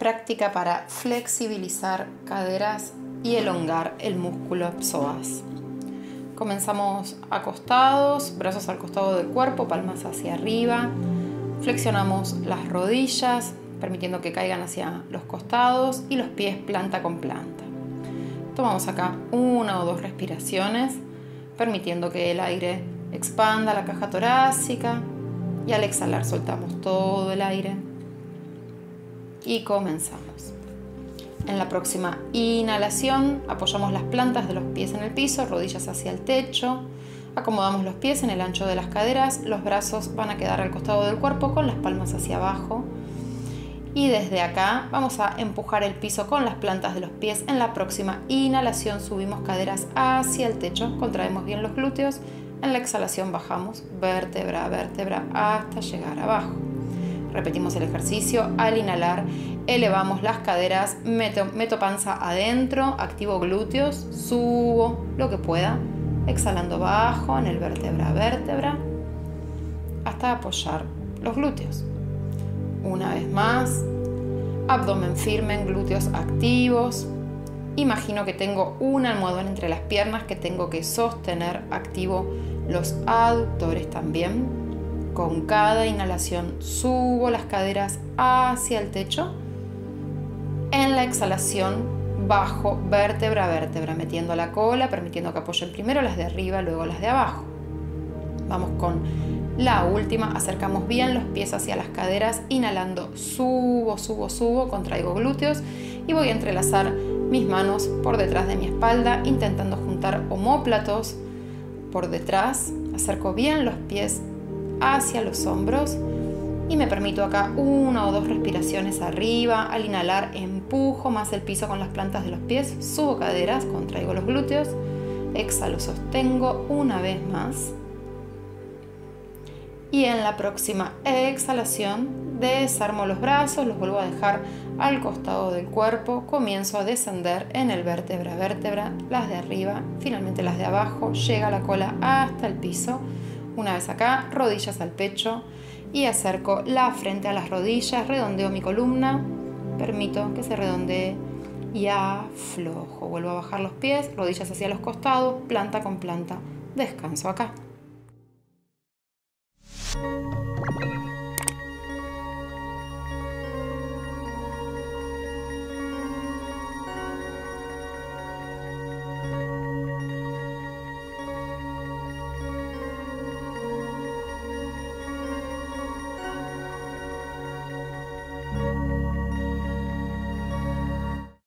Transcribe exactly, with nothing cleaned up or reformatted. práctica para flexibilizar caderas y elongar el músculo psoas. Comenzamos acostados, brazos al costado del cuerpo, palmas hacia arriba. Flexionamos las rodillas, permitiendo que caigan hacia los costados y los pies planta con planta. Tomamos acá una o dos respiraciones, permitiendo que el aire expanda la caja torácica y al exhalar soltamos todo el aire y comenzamos. En la próxima inhalación apoyamos las plantas de los pies en el piso, rodillas hacia el techo, acomodamos los pies en el ancho de las caderas, los brazos van a quedar al costado del cuerpo con las palmas hacia abajo y desde acá vamos a empujar el piso con las plantas de los pies. En la próxima inhalación subimos caderas hacia el techo, contraemos bien los glúteos, en la exhalación bajamos vértebra a vértebra hasta llegar abajo. Repetimos el ejercicio. Al inhalar elevamos las caderas, meto, meto panza adentro, activo glúteos, subo lo que pueda, exhalando bajo en el vértebra a vértebra hasta apoyar los glúteos. Una vez más, abdomen firme, glúteos activos. Imagino que tengo un almohadón entre las piernas que tengo que sostener, activo los aductores también. Con cada inhalación subo las caderas hacia el techo. En la exhalación bajo vértebra a vértebra, metiendo la cola, permitiendo que apoyen primero las de arriba, luego las de abajo. Vamos con la última. Acercamos bien los pies hacia las caderas. Inhalando subo, subo, subo, contraigo glúteos y voy a entrelazar mis manos por detrás de mi espalda, intentando juntar omóplatos por detrás. Acerco bien los pies hacia los hombros y me permito acá una o dos respiraciones arriba. Al inhalar empujo más el piso con las plantas de los pies, subo caderas, contraigo los glúteos, exhalo, sostengo una vez más y en la próxima exhalación desarmo los brazos, los vuelvo a dejar al costado del cuerpo, comienzo a descender en el vértebra a vértebra, las de arriba, finalmente las de abajo, llega la cola hasta el piso. Una vez acá, rodillas al pecho y acerco la frente a las rodillas, redondeo mi columna, permito que se redondee y aflojo. Vuelvo a bajar los pies, rodillas hacia los costados, planta con planta, descanso acá.